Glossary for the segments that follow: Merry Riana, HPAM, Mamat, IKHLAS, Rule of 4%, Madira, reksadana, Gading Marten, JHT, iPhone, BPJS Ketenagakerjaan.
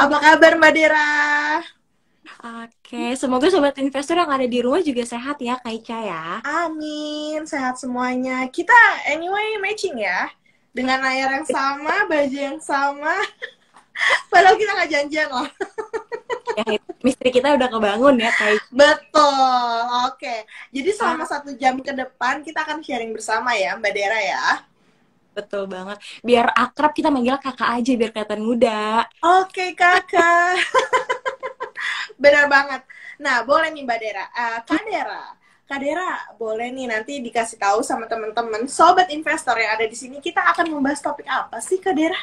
Apa kabar Madira? Oke, semoga sobat investor yang ada di rumah juga sehat ya, Kak Ica ya. Amin, sehat semuanya. Kita anyway matching ya, dengan layar yang sama, baju yang sama. Padahal kita nggak janjian loh. Ya, misteri kita udah kebangun ya, Kak Ica. Betul, oke. Jadi selama 1 jam ke depan kita akan sharing bersama ya, Mbak Dera ya. Betul banget. Biar akrab kita manggil kakak aja biar kelihatan muda. Oke, kakak. Benar banget. Nah, boleh nih Mbak Dera. Kak Dera, boleh nih nanti dikasih tahu sama teman-teman sobat investor yang ada di sini, kita akan membahas topik apa sih, Kak Dera?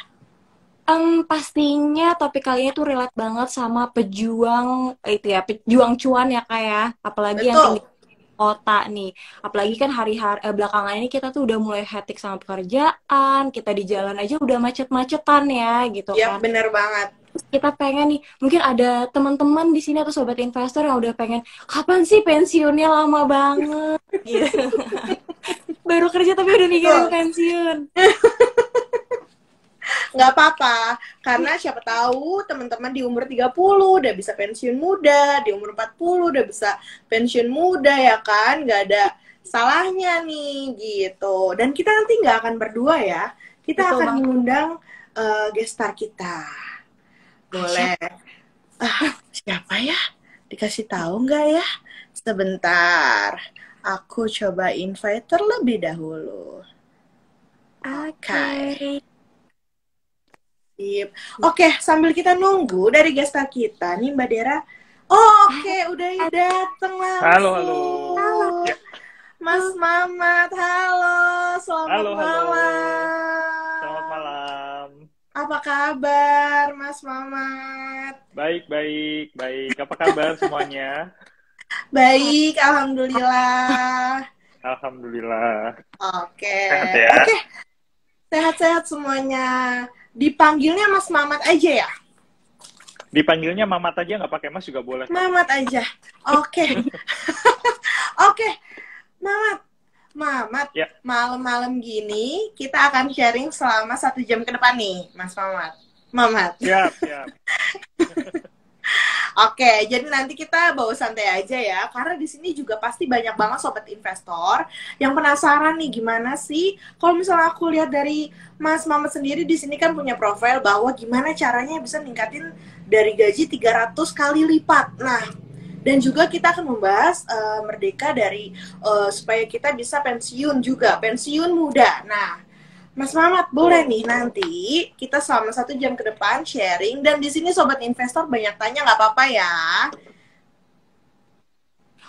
Pastinya topik kali ini tuh relate banget sama pejuang itu ya, pejuang cuan ya Kak ya. Apalagi betul. Yang tinggi kota nih, apalagi kan hari-hari belakangan ini kita tuh udah mulai hektik sama pekerjaan, kita di jalan aja udah macet-macetan ya gitu kan. Iya, bener banget. Kita pengen nih, mungkin ada teman-teman di sini atau sobat investor yang udah pengen, kapan sih pensiunnya, lama banget gitu. Baru kerja tapi udah mikirin pensiun. Nggak apa-apa, karena siapa tahu teman-teman di umur 30 udah bisa pensiun muda, di umur 40 udah bisa pensiun muda ya kan, nggak ada salahnya nih gitu. Dan kita nanti nggak akan berdua ya, kita betul akan mengundang guest star kita. Boleh. Siapa ya? Dikasih tahu nggak ya? Sebentar, aku coba invite terlebih dahulu. Oke. Oke, sambil kita nunggu dari guest star kita nih Mbak Dera. Oh, oke, udah dateng langsung. Halo. Mas Mamat, halo. Selamat malam. Selamat malam. Apa kabar Mas Mamat? Baik. Apa kabar semuanya? Baik, alhamdulillah. Oke. Sehat ya? Oke. Sehat-sehat semuanya. Dipanggilnya Mas Mamat aja ya? Dipanggilnya Mamat aja, nggak pakai Mas juga boleh. Mamat aja, oke. Oke, Mamat. Ya. Malam-malam gini kita akan sharing selama 1 jam ke depan nih, Mas Mamat. Siap. Oke, jadi nanti kita bawa santai aja ya, karena di sini juga pasti banyak banget sobat investor yang penasaran nih gimana sih, kalau misalnya aku lihat dari Mas Mamat sendiri di sini kan punya profil bahwa gimana caranya bisa ningkatin dari gaji 300 kali lipat. Nah, dan juga kita akan membahas merdeka dari supaya kita bisa pensiun juga, pensiun muda. Nah, Mas Mamat, boleh nih nanti kita selama 1 jam ke depan sharing. Dan di sini sobat investor banyak tanya, nggak apa-apa ya.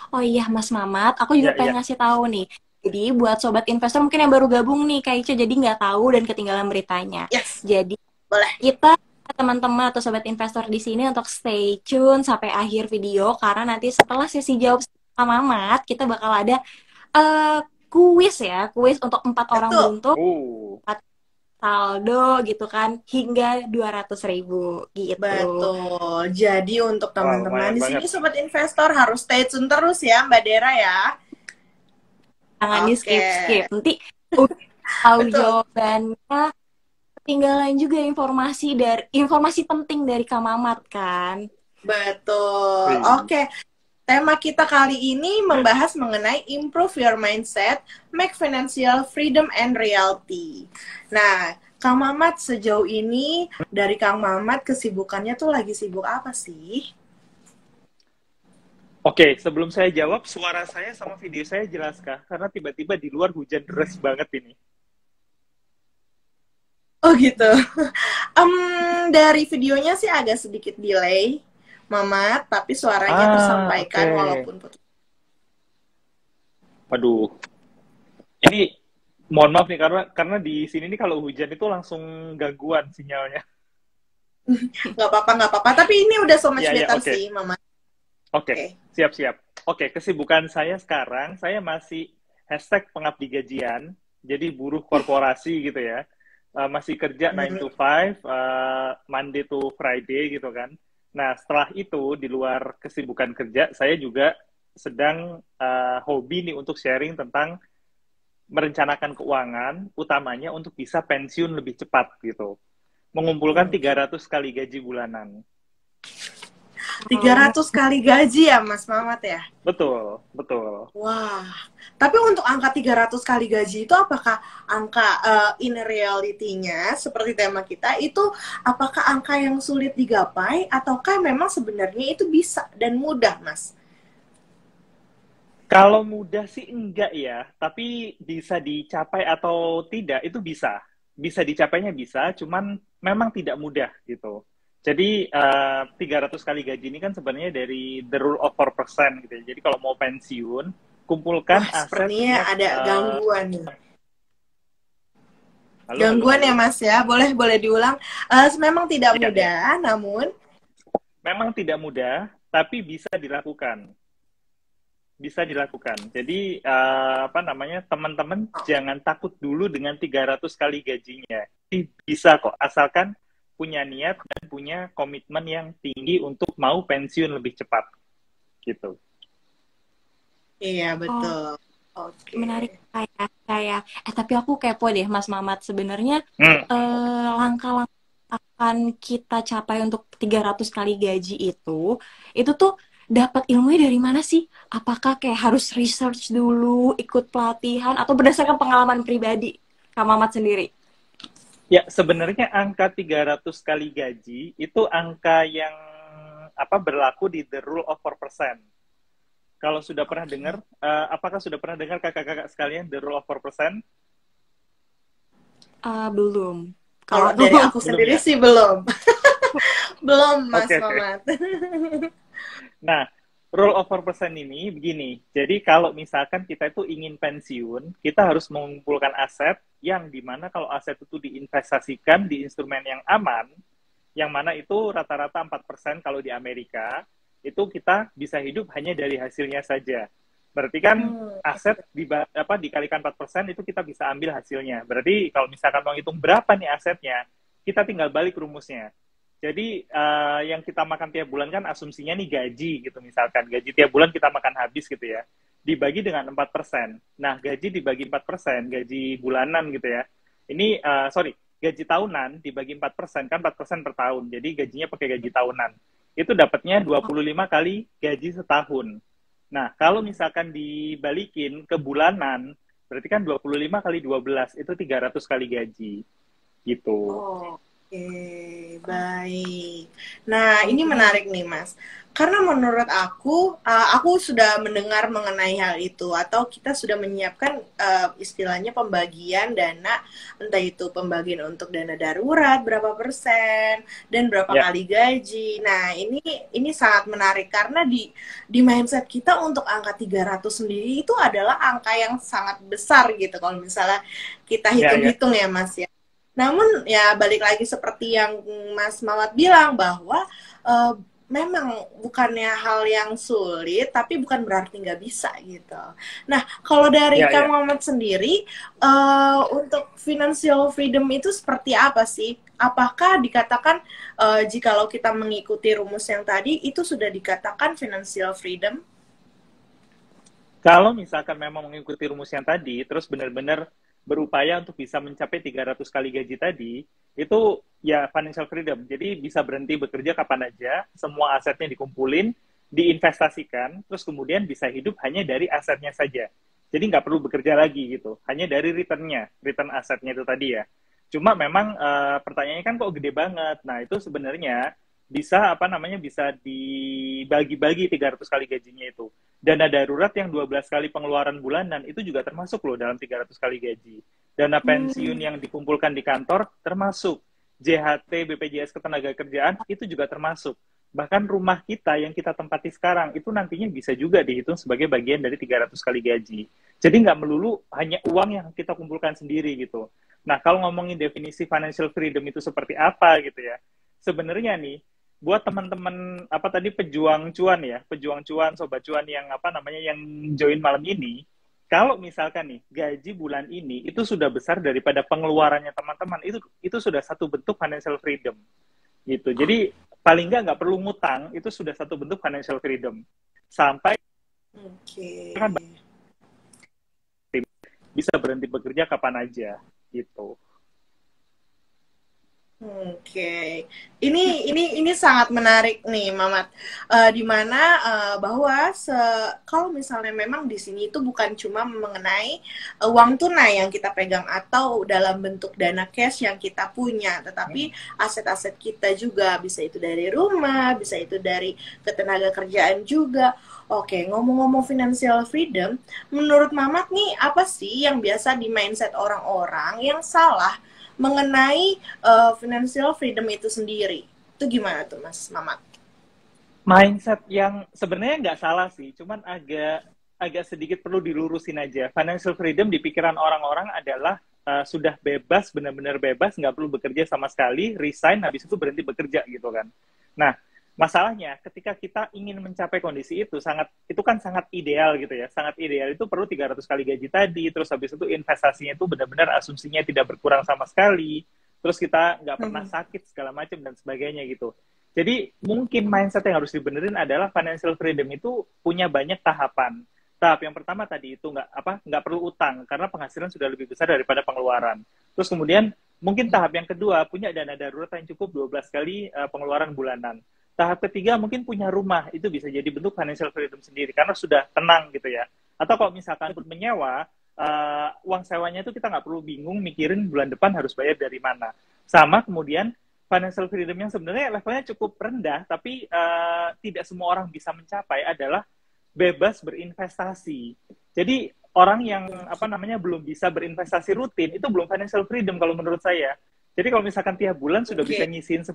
Oh iya Mas Mamat, aku juga pengen ngasih tahu nih. Jadi buat sobat investor mungkin yang baru gabung nih Kak Ica, jadi nggak tahu dan ketinggalan beritanya. Yes. Jadi boleh. Kita teman-teman atau sobat investor di sini untuk stay tune sampai akhir video, karena nanti setelah sesi jawab sama Mamat kita bakal ada kuis untuk 4 orang beruntung, saldo gitu kan, hingga 200.000 gitu. Betul. Jadi untuk teman-teman di sini sobat investor harus stay tune terus ya Mbak Dera ya. Jangan di skip. Nanti tahu jawabannya, ketinggalan juga informasi penting dari Kak Mamat kan. Betul. Oke. Tema kita kali ini membahas mengenai improve your mindset, make financial freedom and reality. Nah, Kang Mamat sejauh ini, dari Kang Mamat kesibukannya tuh lagi sibuk apa sih? Oke, sebelum saya jawab, suara saya sama video saya jelas kah? Karena tiba-tiba di luar hujan deras banget ini. Oh gitu. Dari videonya sih agak sedikit delay Mamat, tapi suaranya tersampaikan walaupun putus. Waduh. Ini mohon maaf nih karena di sini nih kalau hujan itu langsung gangguan sinyalnya. Nggak apa-apa. Tapi ini udah so much better sih, Mamat. Oke. Siap. Oke, kesibukan saya sekarang, saya masih #pengabdigajian, jadi buruh korporasi gitu ya. Masih kerja 9 to 5, Monday to Friday gitu kan. Nah, setelah itu, di luar kesibukan kerja, saya juga sedang hobi nih untuk sharing tentang merencanakan keuangan, utamanya untuk bisa pensiun lebih cepat, gitu. mengumpulkan 300 kali gaji bulanan. 300 kali gaji ya Mas Mamat ya? Betul, betul. Wah, tapi untuk angka 300 kali gaji itu apakah angka in reality-nya seperti tema kita itu apakah angka yang sulit digapai ataukah memang sebenarnya itu bisa dan mudah Mas? Kalau mudah sih enggak ya, tapi bisa dicapai atau tidak itu bisa. Bisa dicapainya bisa, cuman memang tidak mudah gitu. Jadi 300 kali gaji ini kan sebenarnya dari the rule of 4% gitu. Jadi kalau mau pensiun, kumpulkan aset. Sepertinya ada gangguan. Halo, gangguan halo. Ya Mas ya, boleh diulang. Memang tidak mudah, ya. Namun memang tidak mudah, tapi bisa dilakukan. Bisa dilakukan. Jadi teman-teman jangan takut dulu dengan 300 kali gajinya. Bisa kok, asalkan punya niat dan punya komitmen yang tinggi untuk mau pensiun lebih cepat, gitu. Iya betul. Okay. Menarik kayak. Tapi aku kepo deh, Mas Mamat. Sebenarnya langkah-langkah akan kita capai untuk 300 kali gaji itu tuh dapat ilmunya dari mana sih? Apakah kayak harus research dulu, ikut pelatihan, atau berdasarkan pengalaman pribadi, Kak Mamat sendiri? Ya, sebenarnya angka 300 kali gaji itu angka yang berlaku di the rule of 4%. Kalau sudah pernah dengar, apakah sudah pernah dengar kakak-kakak sekalian the rule of 4%? Belum. Kalau dari aku sendiri ya? Sih belum. Belum, Mas Mamat. Okay. Nah, rule of 4% ini begini. Jadi kalau misalkan kita itu ingin pensiun, kita harus mengumpulkan aset, yang dimana kalau aset itu diinvestasikan di instrumen yang aman, yang mana itu rata-rata 4% kalau di Amerika, itu kita bisa hidup hanya dari hasilnya saja. Berarti kan aset dikalikan 4% itu kita bisa ambil hasilnya. Berarti kalau misalkan menghitung berapa nih asetnya, kita tinggal balik rumusnya. Jadi yang kita makan tiap bulan kan asumsinya nih gaji gitu misalkan. Gaji tiap bulan kita makan habis gitu ya. Dibagi dengan 4%. Nah, gaji dibagi 4%, gaji bulanan gitu ya. Ini, gaji tahunan dibagi 4%, kan 4% per tahun. Jadi gajinya pakai gaji tahunan. Itu dapatnya 25 kali gaji setahun. Nah, kalau misalkan dibalikin ke bulanan, berarti kan 25 kali 12, itu 300 kali gaji. Gitu. Oke, baik. Nah, ini menarik nih, Mas. Karena menurut aku sudah mendengar mengenai hal itu, atau kita sudah menyiapkan istilahnya pembagian dana, entah itu pembagian untuk dana darurat, berapa persen, dan berapa kali gaji. Nah, ini sangat menarik, karena di mindset kita untuk angka 300 sendiri itu adalah angka yang sangat besar gitu, kalau misalnya kita hitung-hitung ya Mas ya. Namun ya balik lagi seperti yang Mas Mamat bilang bahwa memang bukannya hal yang sulit, tapi bukan berarti nggak bisa gitu. Nah, kalau dari Kang Mamat sendiri, untuk financial freedom itu seperti apa sih? Apakah dikatakan jikalau kita mengikuti rumus yang tadi, itu sudah dikatakan financial freedom? Kalau misalkan memang mengikuti rumus yang tadi, terus benar-benar berupaya untuk bisa mencapai 300 kali gaji tadi, itu ya financial freedom. Jadi bisa berhenti bekerja kapan aja, semua asetnya dikumpulin, diinvestasikan, terus kemudian bisa hidup hanya dari asetnya saja. Jadi nggak perlu bekerja lagi gitu, hanya dari return-nya, return asetnya itu tadi ya. Cuma memang pertanyaannya kan kok gede banget. Nah itu sebenarnya bisa bisa dibagi-bagi 300 kali gajinya itu. Dana darurat yang 12 kali pengeluaran bulanan itu juga termasuk loh dalam 300 kali gaji. Dana pensiun yang dikumpulkan di kantor termasuk. JHT, BPJS Ketenagakerjaan itu juga termasuk. Bahkan rumah kita yang kita tempati sekarang itu nantinya bisa juga dihitung sebagai bagian dari 300 kali gaji. Jadi nggak melulu hanya uang yang kita kumpulkan sendiri gitu. Nah kalau ngomongin definisi financial freedom itu seperti apa gitu ya. Sebenarnya nih buat teman-teman pejuang cuan ya, pejuang cuan, sobat cuan yang yang join malam ini, kalau misalkan nih gaji bulan ini itu sudah besar daripada pengeluarannya teman-teman, itu sudah satu bentuk financial freedom gitu. Jadi paling nggak perlu ngutang, itu sudah satu bentuk financial freedom. Sampai bisa berhenti bekerja kapan aja gitu. Oke, ini sangat menarik nih, Mamat. Dimana bahwa kalau misalnya memang di sini itu bukan cuma mengenai uang tunai yang kita pegang atau dalam bentuk dana cash yang kita punya, tetapi aset-aset kita juga bisa itu dari rumah, bisa itu dari ketenagakerjaan juga. Oke, ngomong-ngomong financial freedom, menurut Mamat nih apa sih yang biasa di mindset orang-orang yang salah mengenai financial freedom itu sendiri? Itu gimana tuh, Mas Mamat? Mindset yang sebenarnya nggak salah sih, cuman agak sedikit perlu dilurusin aja. Financial freedom di pikiran orang-orang adalah sudah bebas, benar-benar bebas, nggak perlu bekerja sama sekali, resign, habis itu berhenti bekerja gitu kan. Nah, masalahnya ketika kita ingin mencapai kondisi itu, itu kan sangat ideal gitu ya, sangat ideal itu perlu 300 kali gaji tadi, terus habis itu investasinya itu benar-benar asumsinya tidak berkurang sama sekali, terus kita nggak pernah sakit segala macam dan sebagainya gitu. Jadi mungkin mindset yang harus dibenerin adalah financial freedom itu punya banyak tahapan. Tahap yang pertama tadi itu nggak perlu utang karena penghasilan sudah lebih besar daripada pengeluaran. Terus kemudian mungkin tahap yang kedua punya dana darurat yang cukup 12 kali pengeluaran bulanan. Tahap ketiga mungkin punya rumah, itu bisa jadi bentuk financial freedom sendiri karena sudah tenang gitu ya. Atau kalau misalkan menyewa, uang sewanya itu kita nggak perlu bingung mikirin bulan depan harus bayar dari mana. Sama kemudian financial freedom yang sebenarnya levelnya cukup rendah tapi tidak semua orang bisa mencapai adalah bebas berinvestasi. Jadi orang yang belum bisa berinvestasi rutin itu belum financial freedom kalau menurut saya. Jadi kalau misalkan tiap bulan sudah bisa nyisihin 10%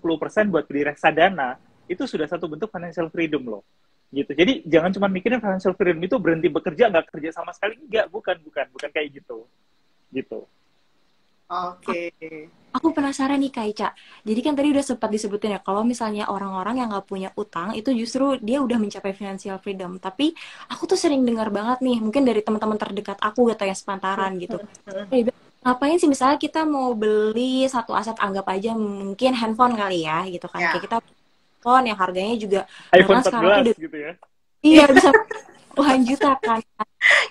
buat beli reksadana, itu sudah satu bentuk financial freedom loh, gitu. Jadi jangan cuma mikirin financial freedom itu berhenti bekerja, nggak kerja sama sekali, enggak, bukan kayak gitu, gitu. Oke. Aku penasaran nih Kak Ica. Jadi kan tadi udah sempat disebutin ya, kalau misalnya orang-orang yang nggak punya utang itu justru dia udah mencapai financial freedom. Tapi aku tuh sering dengar banget nih, mungkin dari teman-teman terdekat aku atau yang sepantaran gitu. Ngapain sih misalnya kita mau beli satu aset, anggap aja mungkin handphone kali ya, gitu kan? Kayak kita yang harganya juga iPhone 14 udah, gitu ya. Iya, bisa puluhan juta kan.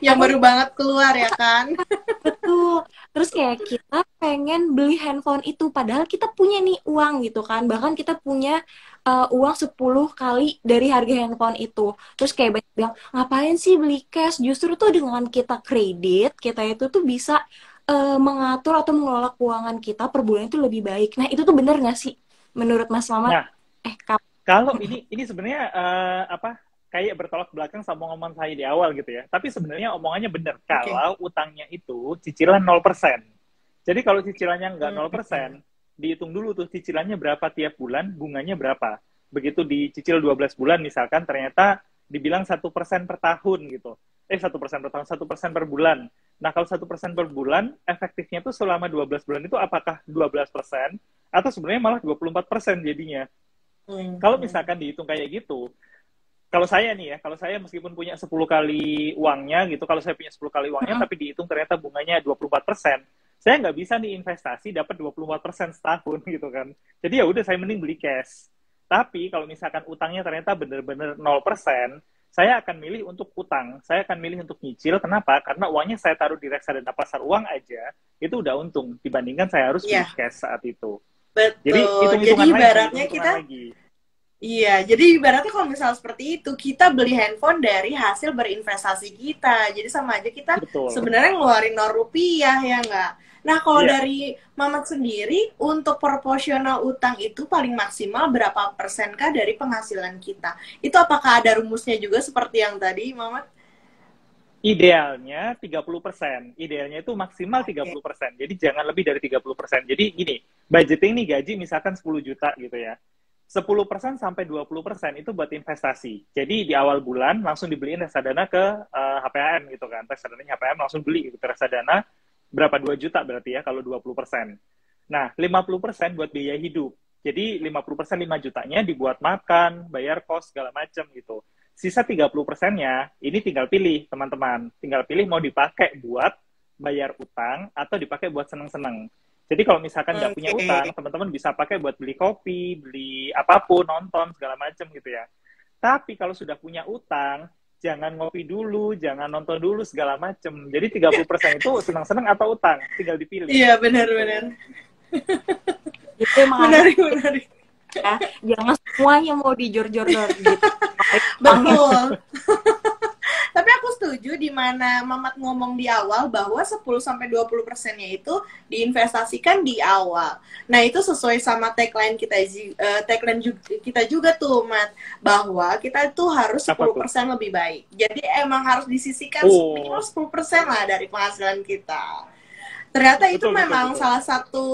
Yang baru banget keluar ya kan. Betul. Terus kayak kita pengen beli handphone itu padahal kita punya nih uang gitu kan. Bahkan kita punya uang 10 kali dari harga handphone itu. Terus kayak banyak bilang, ngapain sih beli cash? Justru tuh dengan kita kredit, kita itu tuh bisa mengatur atau mengelola keuangan kita per bulan itu lebih baik. Nah, itu tuh bener gak sih menurut Mas Mamat? Nah, kalau ini sebenarnya kayak bertolak belakang sama omongan saya di awal gitu ya. Tapi sebenarnya omongannya benar. Kalau utangnya itu cicilan 0%. Jadi kalau cicilannya nggak 0%, dihitung dulu tuh cicilannya berapa tiap bulan, bunganya berapa. Begitu dicicil 12 bulan misalkan, ternyata dibilang 1% per tahun gitu. 1% per tahun, 1% per bulan. Nah, kalau 1% per bulan, efektifnya tuh selama 12 bulan itu apakah 12% atau sebenarnya malah 24% jadinya. Kalau misalkan dihitung kayak gitu, kalau saya nih ya, kalau saya meskipun punya 10 kali uangnya gitu, kalau saya punya 10 kali uangnya tapi dihitung ternyata bunganya 24%, saya nggak bisa nih investasi dapat 24% setahun gitu kan. Jadi ya udah saya mending beli cash. Tapi kalau misalkan utangnya ternyata bener-bener 0%, saya akan milih untuk utang, saya akan milih untuk nyicil. Kenapa? Karena uangnya saya taruh di reksadana pasar uang aja, itu udah untung dibandingkan saya harus beli cash saat itu. Betul. Jadi ibaratnya ibaratnya kalau misalnya seperti itu, kita beli handphone dari hasil berinvestasi kita. Jadi sama aja kita sebenarnya ngeluarin 0 rupiah ya nggak? Nah kalau dari Mamat sendiri, untuk proporsional utang itu paling maksimal berapa persen kah dari penghasilan kita? Itu apakah ada rumusnya juga seperti yang tadi Mamat? Idealnya 30%. Idealnya itu maksimal 30%. Jadi jangan lebih dari 30%. Jadi gini, budgeting nih gaji misalkan 10 juta gitu ya. 10% sampai 20% itu buat investasi. Jadi di awal bulan langsung dibeliin reksadana ke HPAM gitu kan. Reksadananya HPAM langsung beli gitu. Reksadana berapa 2 juta berarti ya kalau 20%. Nah, 50% buat biaya hidup. Jadi 50% 5 jutanya dibuat makan, bayar kos segala macam gitu. Sisa 30%-nya, ini tinggal pilih, teman-teman. Tinggal pilih mau dipakai buat bayar utang atau dipakai buat seneng-seneng. Jadi kalau misalkan nggak punya utang, teman-teman bisa pakai buat beli kopi, beli apapun, nonton, segala macam gitu ya. Tapi kalau sudah punya utang, jangan ngopi dulu, jangan nonton dulu, segala macam. Jadi 30% itu seneng-seneng atau utang, tinggal dipilih. Iya, benar-benar. Itu emang menarik. Ya, jangan semuanya mau dijor-jor gitu. Betul. Tapi aku setuju di mana Mamat ngomong di awal bahwa 10-20%-nya itu diinvestasikan di awal. Nah, itu sesuai sama tagline kita juga tuh, Mat, bahwa kita itu harus 10% lebih baik. Jadi emang harus disisihkan minimal 10% lah dari penghasilan kita. Ternyata betul, itu memang betul. Salah satu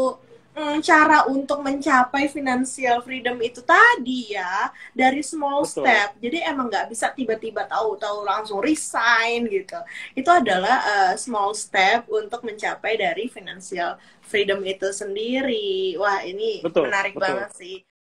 cara untuk mencapai financial freedom itu tadi ya, dari small step. Jadi emang nggak bisa tiba-tiba tahu-tahu langsung resign gitu. Itu adalah small step untuk mencapai dari financial freedom itu sendiri. Wah, ini menarik banget sih.